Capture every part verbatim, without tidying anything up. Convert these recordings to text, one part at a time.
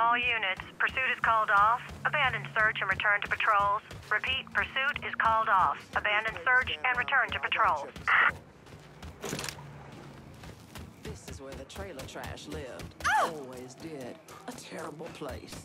All units, pursuit is called off. Abandon search and return to patrols. Repeat, pursuit is called off. Abandon search and return to patrols. This is where the trailer trash lived. Oh! Always did. A terrible place.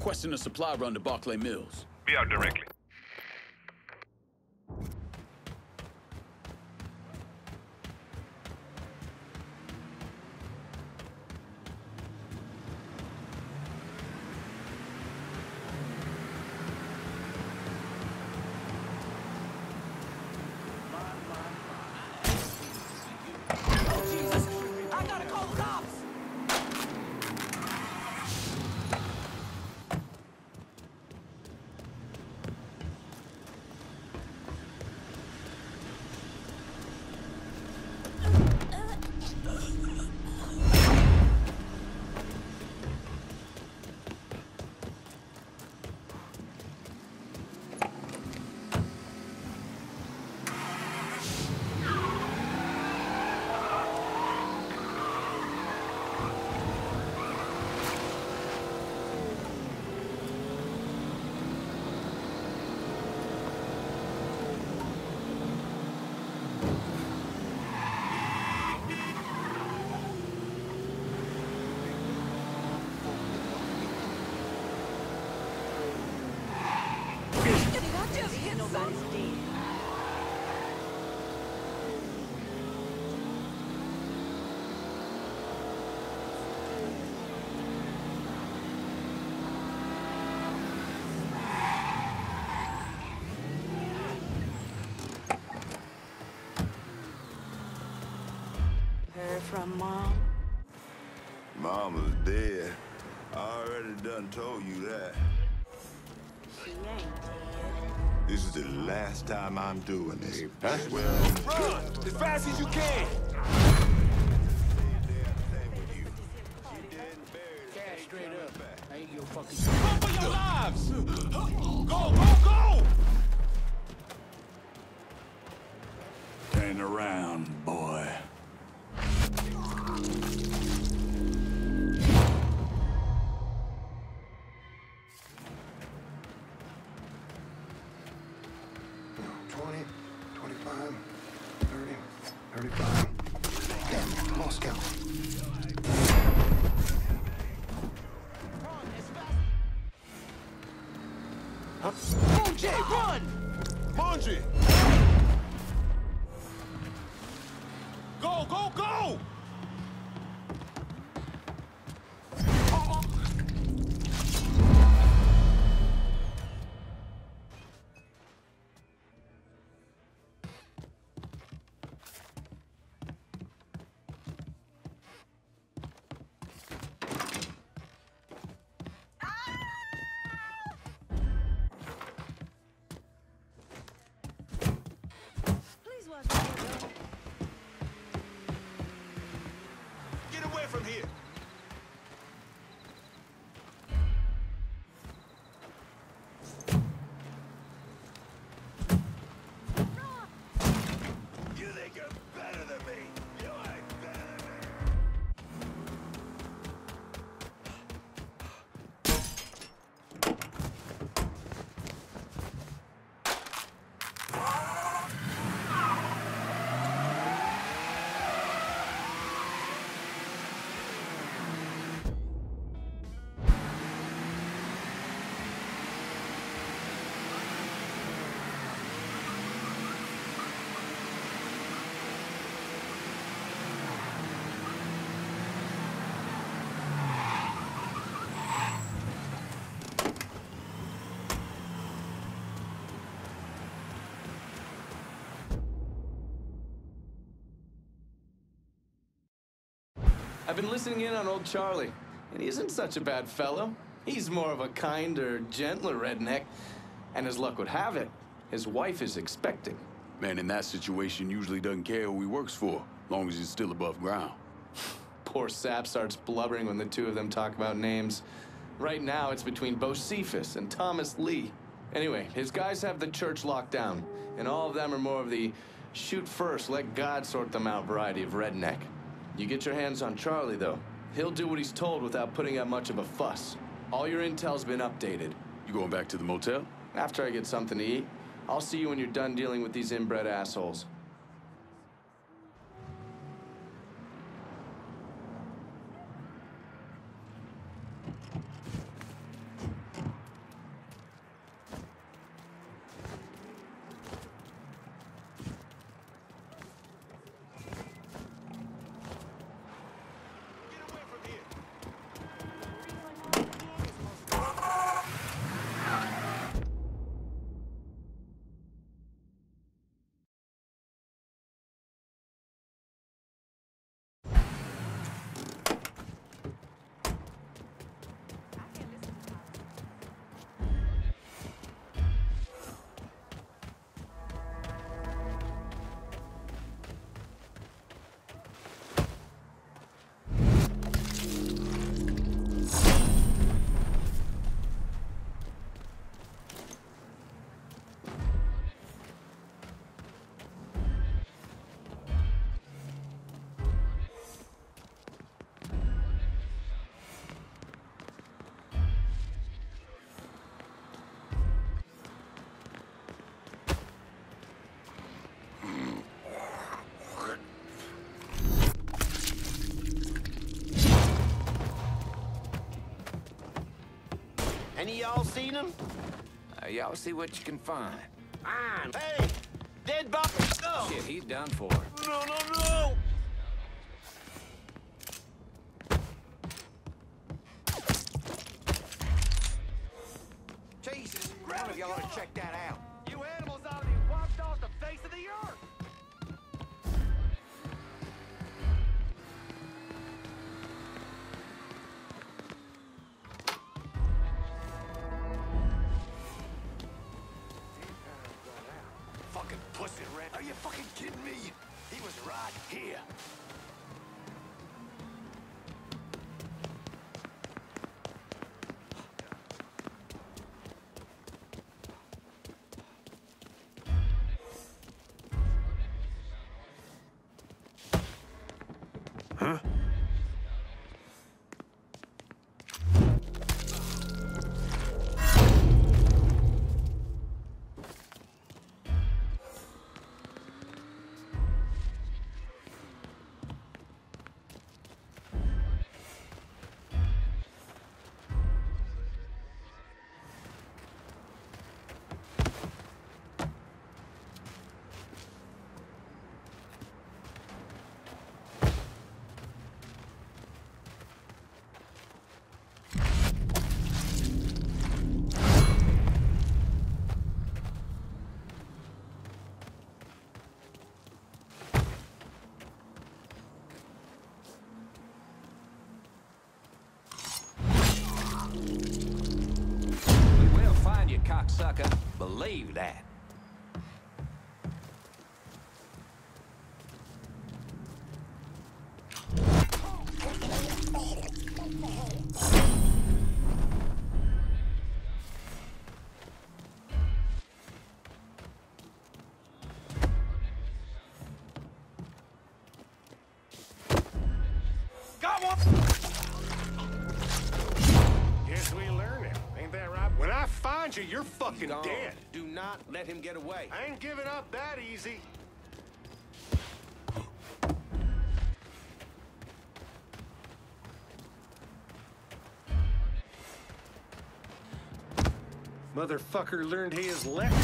Requesting a supply run to Barclay Mills. Be out directly. From Mom? Mama's dead. I already done told you that. She ain't dead. This is the last time I'm doing this. Hey, Pastor. Well, run as fast as you can. Cash straight up. I ain't your fucking. Run for your lives! Go, go, go! Turn around, boy. From here. I've been listening in on old Charlie. And he isn't such a bad fellow. He's more of a kinder, gentler redneck. And as luck would have it, his wife is expecting. Man in that situation usually doesn't care who he works for, long as he's still above ground. Poor sap starts blubbering when the two of them talk about names. Right now, it's between Bocephus and Thomas Lee. Anyway, his guys have the church locked down, and all of them are more of the shoot first, let God sort them out variety of redneck. You get your hands on Charlie, though. He'll do what he's told without putting up much of a fuss. All your intel's been updated. You going back to the motel? After I get something to eat. I'll see you when you're done dealing with these inbred assholes. Any y'all seen them? Uh, y'all see what you can find. Fine. Hey! Dead body! No! Shit, he's done for. No, no, no! Jesus, one of y'all ought to check that out. You animals ought to be wiped off the face of the earth! Are you fucking kidding me? He was right here. Huh? Cocksucker, believe that. Got one! Guess we learned it. Ain't that right? When I find you, you're fucking Don't. dead. Do not let him get away. I ain't giving up that easy. Motherfucker learned his lesson.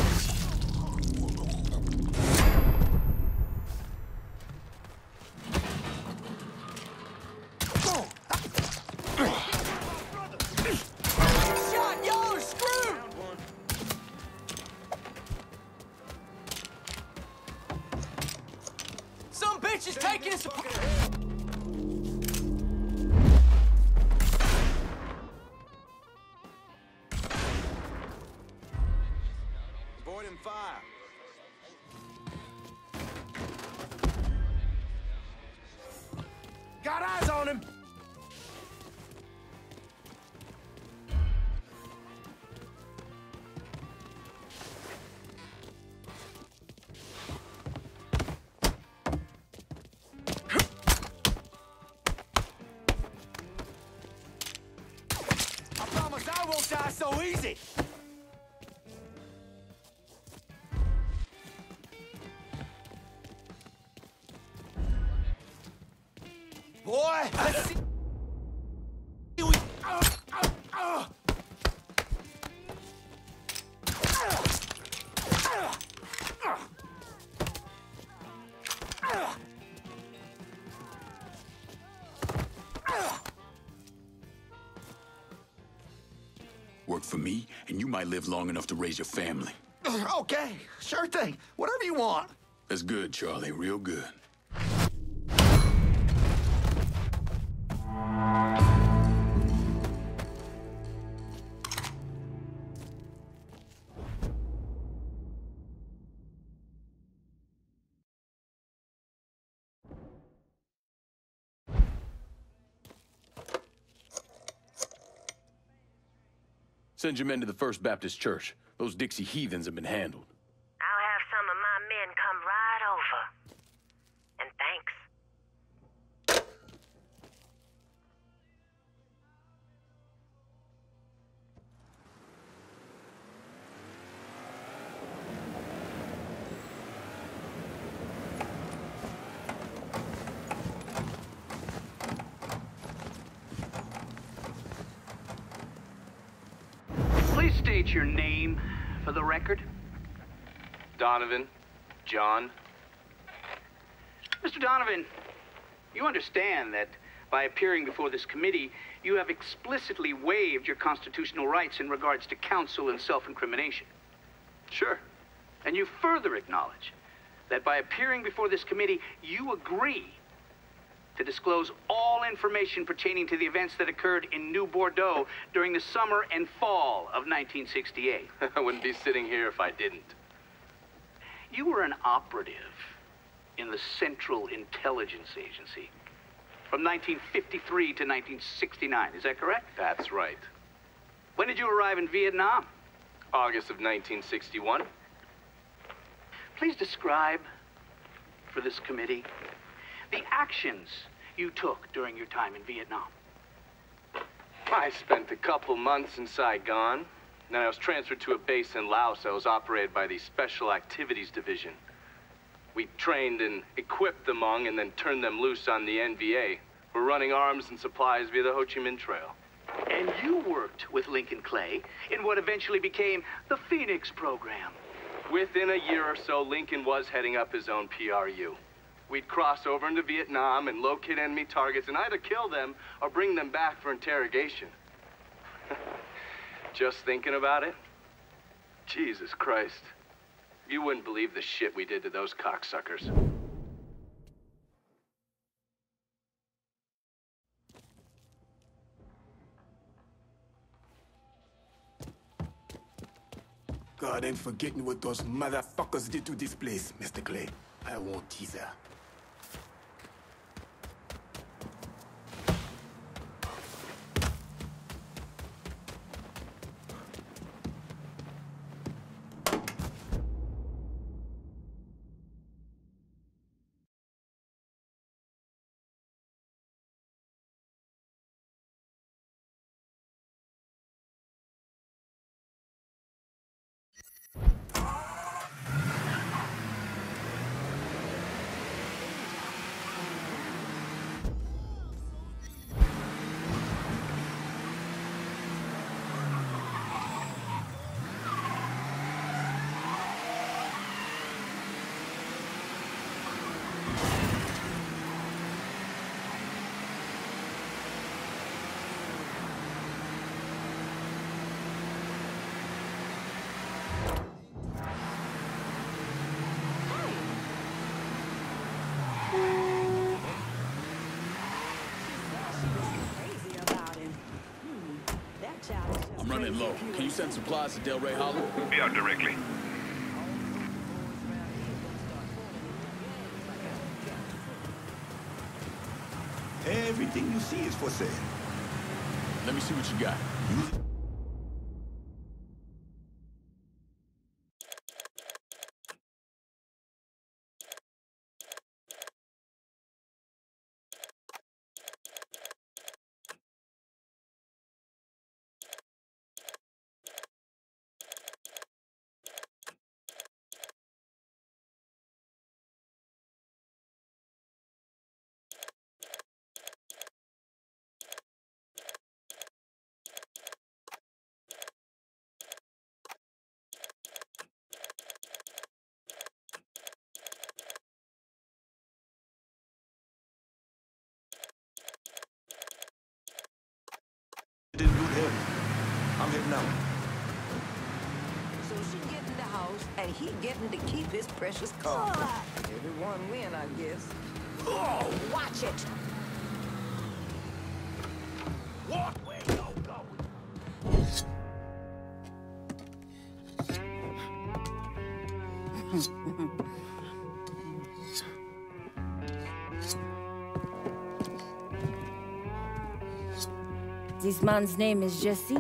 Just taking us apart. open fire. Got eyes on him! So easy. Boy, let's see. We, uh, uh, uh. For me, and you might live long enough to raise your family. Okay, sure thing. Whatever you want. That's good, Charlie. Real good. Send your men to the First Baptist Church. Those Dixie heathens have been handled. I'll have some of my men come right over. And thanks. State your name for the record. Donovan, John. Mister Donovan, you understand that by appearing before this committee, you have explicitly waived your constitutional rights in regards to counsel and self-incrimination. Sure. And you further acknowledge that by appearing before this committee, you agree to disclose all information pertaining to the events that occurred in New Bordeaux during the summer and fall of nineteen sixty-eight. I wouldn't be sitting here if I didn't. You were an operative in the Central Intelligence Agency from nineteen fifty-three to nineteen sixty-nine, is that correct? That's right. When did you arrive in Vietnam? August of nineteen sixty-one. Please describe for this committee the actions you took during your time in Vietnam. I spent a couple months in Saigon. Then I was transferred to a base in Laos that was operated by the Special Activities Division. We trained and equipped the Hmong and then turned them loose on the N V A. We're running arms and supplies via the Ho Chi Minh Trail. And you worked with Lincoln Clay in what eventually became the Phoenix Program. Within a year or so, Lincoln was heading up his own P R U. We'd cross over into Vietnam and locate enemy targets and either kill them or bring them back for interrogation. Just thinking about it? Jesus Christ. You wouldn't believe the shit we did to those cocksuckers. God, I'm forgetting what those motherfuckers did to this place, Mister Clay. I won't tease her. I'm running low. Can you send supplies to Delray Hollow? Yeah, directly. Everything you see is for sale. Let me see what you got. You I'm here now. So she get in the house, and he getting to keep his precious car. Oh. Everyone win, I guess. Oh, watch it! Walk where you go. This man's name is Jesse.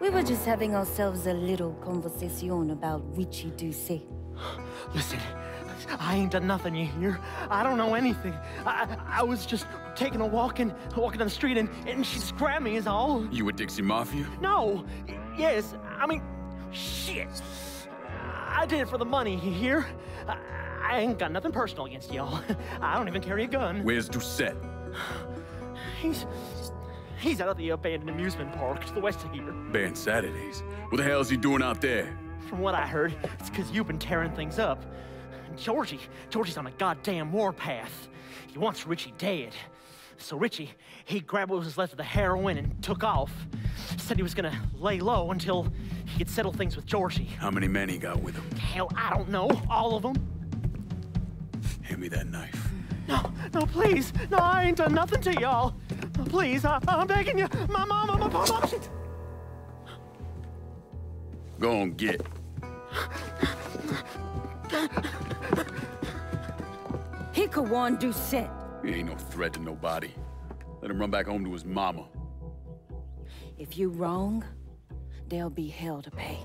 We were just having ourselves a little conversation about Richie Doucette. Listen, I ain't done nothing, you hear? I don't know anything. I, I was just taking a walk and walking down the street, and, and she just grabbed me is all. You with Dixie Mafia? No. Yes, I mean, shit. I did it for the money, you hear? I, I ain't got nothing personal against y'all. I don't even carry a gun. Where's Doucette? He's... He's out at the abandoned amusement park to the west of here. Banned Saturdays? What the hell's he doing out there? From what I heard, it's because you've been tearing things up. Georgie, Georgie's on a goddamn warpath. He wants Richie dead. So Richie, he grabbed what was left of the heroin and took off. Said he was gonna lay low until he could settle things with Georgie. How many men he got with him? Hell, I don't know. All of them. Hand me that knife. No, no, please. No, I ain't done nothing to y'all. Please, I, I'm begging you. My mama, my mama, shit. Go on, get. Hikawan Doucette. He ain't no threat to nobody. Let him run back home to his mama. If you wrong, there'll be hell to pay.